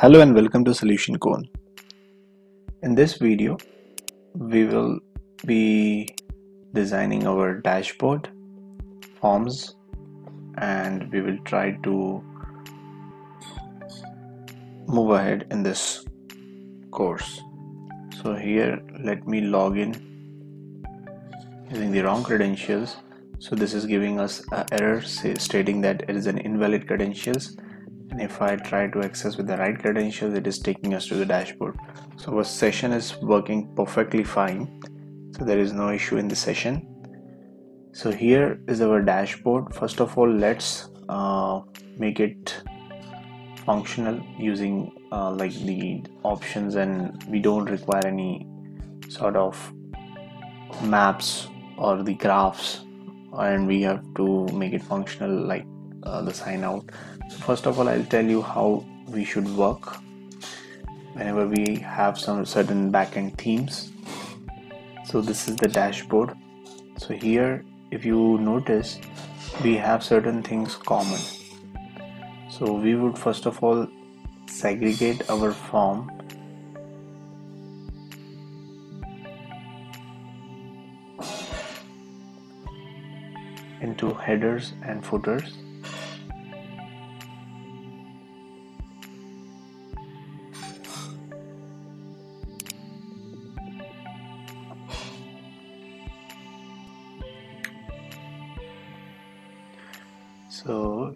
Hello and welcome to Solution Cone. In this video, we will be designing our dashboard, forms, and we will try to move ahead in this course. So here, let me log in using the wrong credentials. So this is giving us an error stating that it is an invalid credentials. And if I try to access with the right credentials, it is taking us to the dashboard. So our session is working perfectly fine. So there is no issue in the session. So here is our dashboard. First of all, let's make it functional using like the options, and we don't require any sort of maps or the graphs, and we have to make it functional like the sign out. So first of all, I'll tell you how we should work whenever we have some certain backend themes. So this is the dashboard. So here, if you notice, we have certain things common. So we would first of all segregate our form into headers and footers. So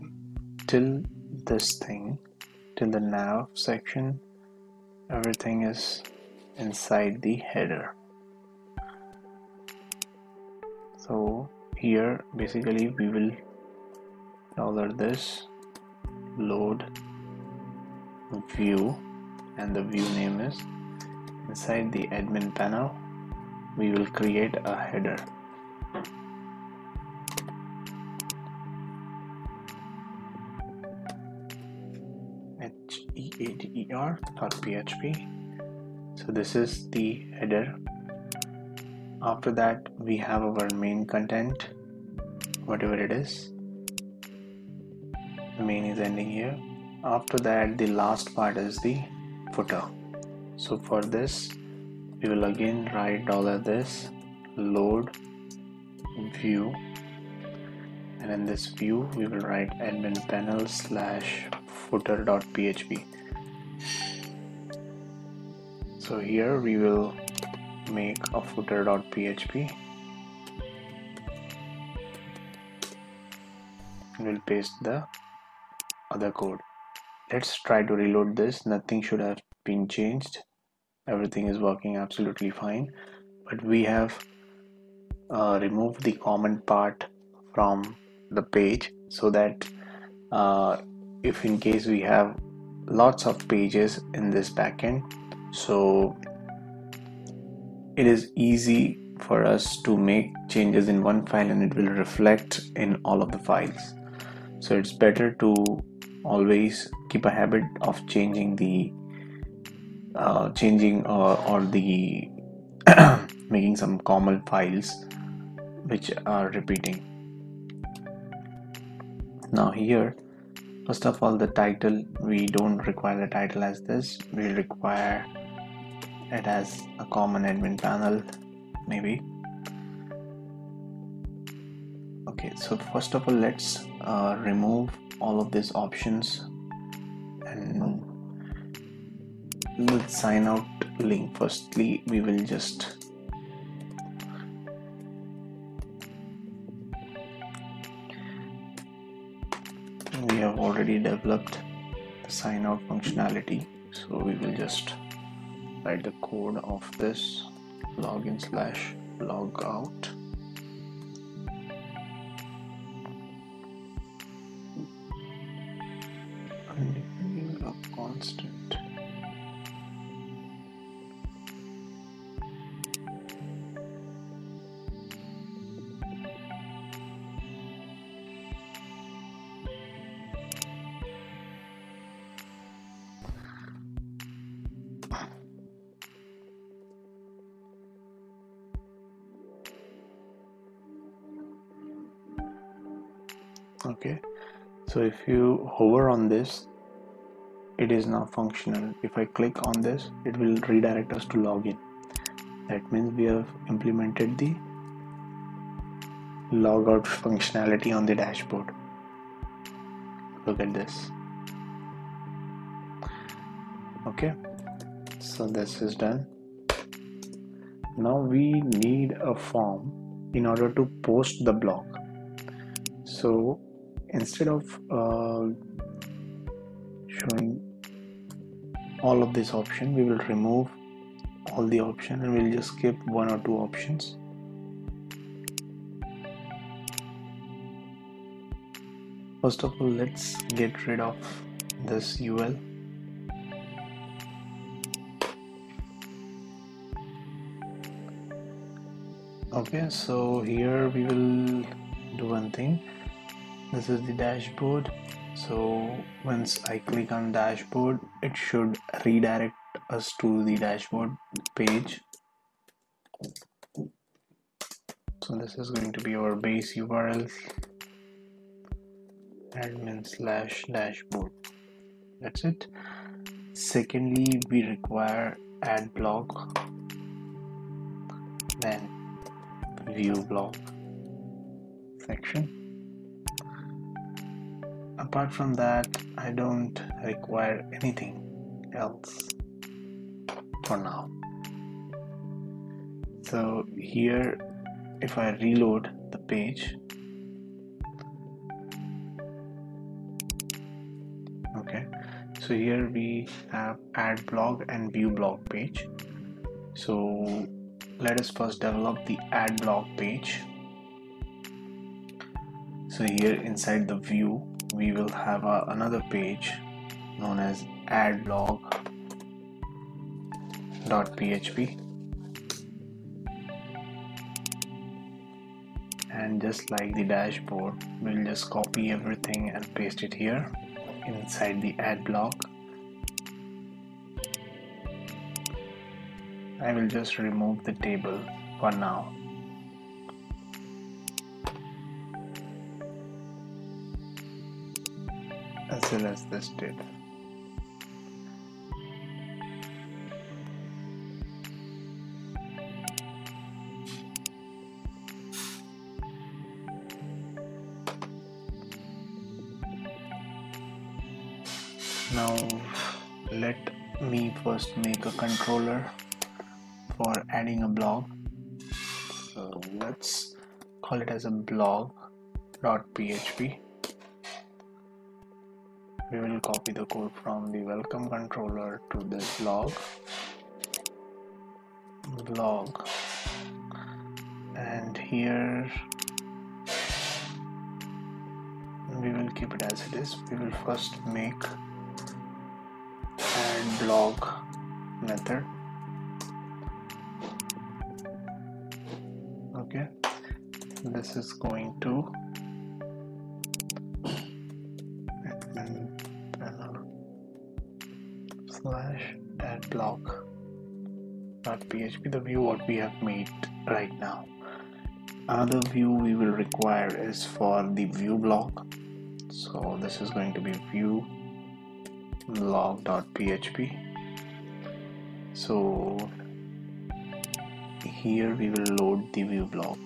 till the nav section, everything is inside the header. So here basically we will order this load view, and the view name is inside the admin panel. We will create a header. header.php. So this is the header. After that, we have our main content, whatever it is. The main is ending here. After that, the last part is the footer. So for this, we will again write $this load view, and in this view we will write admin panel slash footer.php. So here we will make a footer.php and we'll paste the other code. Let's try to reload this. Nothing should have been changed. Everything is working absolutely fine, but we have removed the comment part from the page so that if in case we have lots of pages in this backend, so it is easy for us to make changes in one file and it will reflect in all of the files. So it's better to always keep a habit of changing the or the making some common files which are repeating. Now here, first of all, the title, we don't require the title as this. We require it as a common admin panel, maybe. Okay, so first of all, let's remove all of these options and let's sign out link. Firstly, we will just have already developed the sign out functionality, so we will just write the code of this login slash logout. Constant. Okay, so if you hover on this, it is now functional. If I click on this, it will redirect us to login. That means we have implemented the logout functionality on the dashboard. Look at this. Okay, so this is done. Now we need a form in order to post the blog. So instead of showing all of this option, we will remove all the option and we'll just skip one or two options. First of all, let's get rid of this UL. Okay, so here we will do one thing. This is the dashboard. So once I click on dashboard, it should redirect us to the dashboard page. So this is going to be our base URL, admin/dashboard. That's it. Secondly, we require add block, then view block section. Apart from that, I don't require anything else for now. So here, if I reload the page, okay, so here we have add blog and view blog page. So let us first develop the add blog page. So here inside the view, we will have another page known as addblog.php, and just like the dashboard, we'll just copy everything and paste it here inside the add blog. I will just remove the table for now. As well as this did. Now let me first make a controller for adding a blog. So let's call it as a blog.php. We will copy the code from the welcome controller to this blog, and here we will keep it as it is. We will first make add blog method. Okay, this is going to adblog.php, the view what we have made right now. Another view we will require is for the view blog. So this is going to be view blog.php. So here we will load the view blog.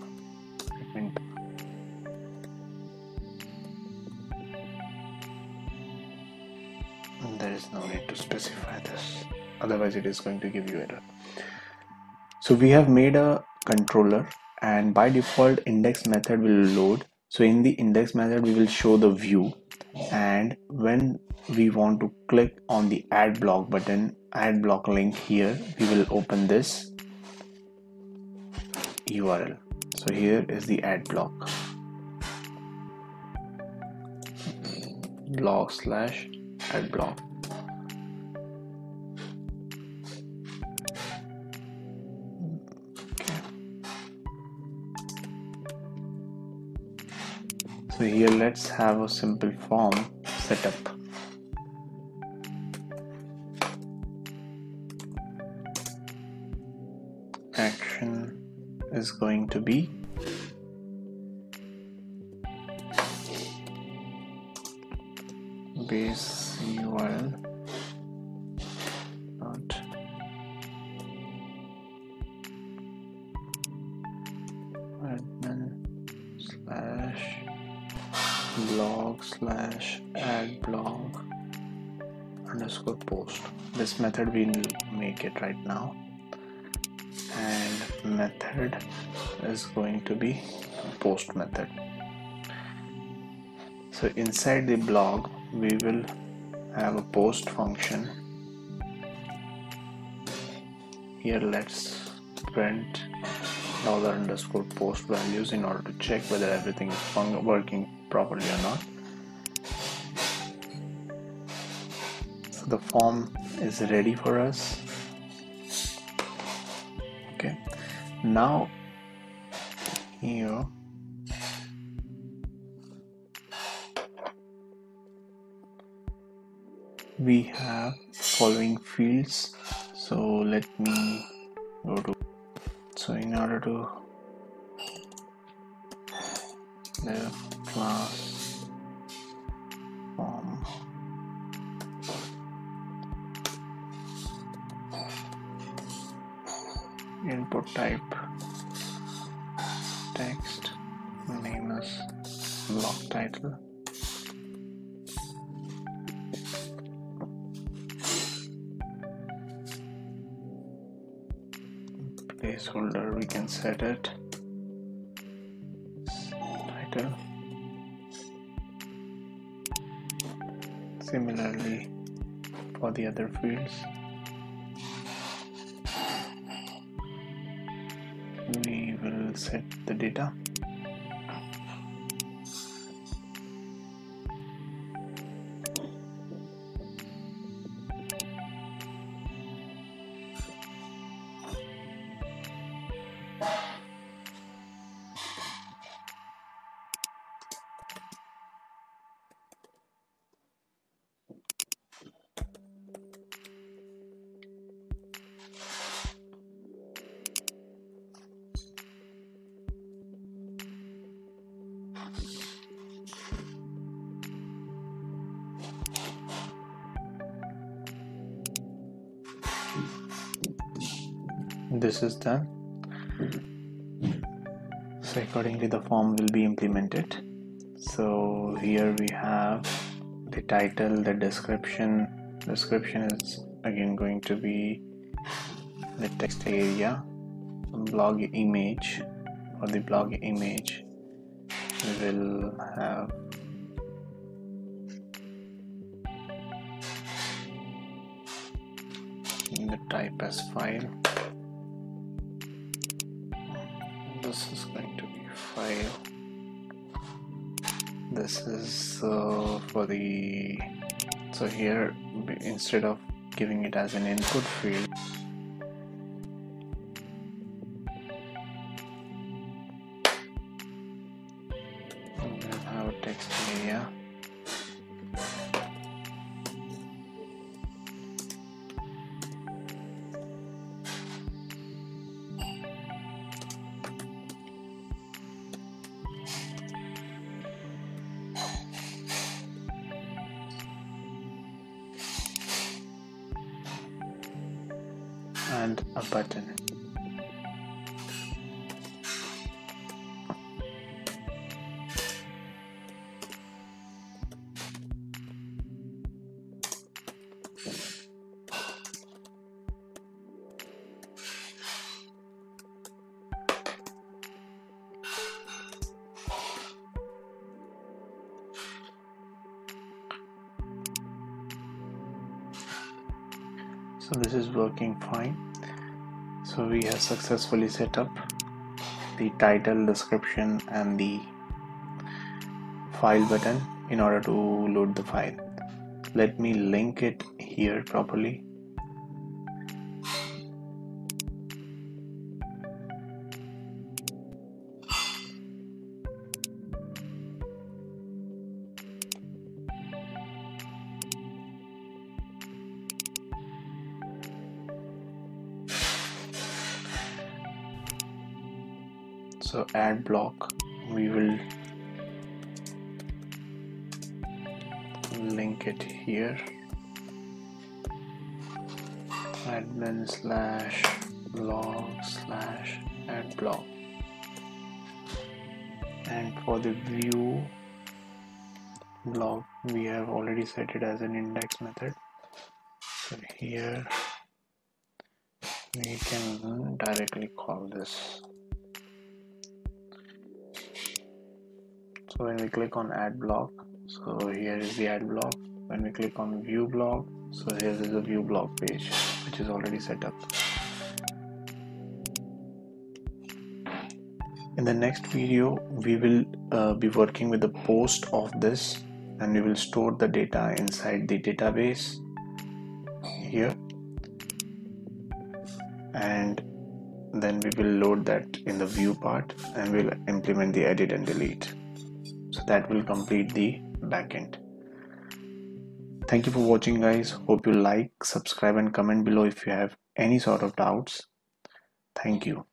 There is no need to specify this, otherwise it is going to give you error. So we have made a controller, and by default index method will load. So in the index method we will show the view, and when we want to click on the add block button, add block link here, we will open this URL. So here is the add block, blog/add block. So here let's have a simple form set up. Action is going to be base URL admin/blog/adblog_post. This method we'll make it right now, and method is going to be post method. So inside the blog we will have a post function. Here let's print $_post values in order to check whether everything is working properly or not. So the form is ready for us. Okay, now here we have following fields. So let me go to, so in order to the class form, input type text, name as blog title, placeholder we can set it, title. Similarly for the other fields, we will set the data. This is done. So accordingly the form will be implemented. So here we have the title, the description is again going to be the text area, blog image. For the blog image we will have the type as file. This is going to be file. This is for the, so here instead of giving it as an input field, we'll have a text area. And a button. So this is working fine. So we have successfully set up the title, description and the file button in order to load the file. Let me link it here properly. So add block, we will link it here, admin/blog/adblog. and for the view block we have already set it as an index method. So here we can directly call this. So when we click on add block, so here is the add block. When we click on view block, so here is the view block page which is already set up. In the next video we will be working with the post of this, and we will store the data inside the database here, and then we will load that in the view part, and we'll implement the edit and delete. So that will complete the backend. Thank you for watching, guys. Hope you like, subscribe and comment below if you have any sort of doubts. Thank you.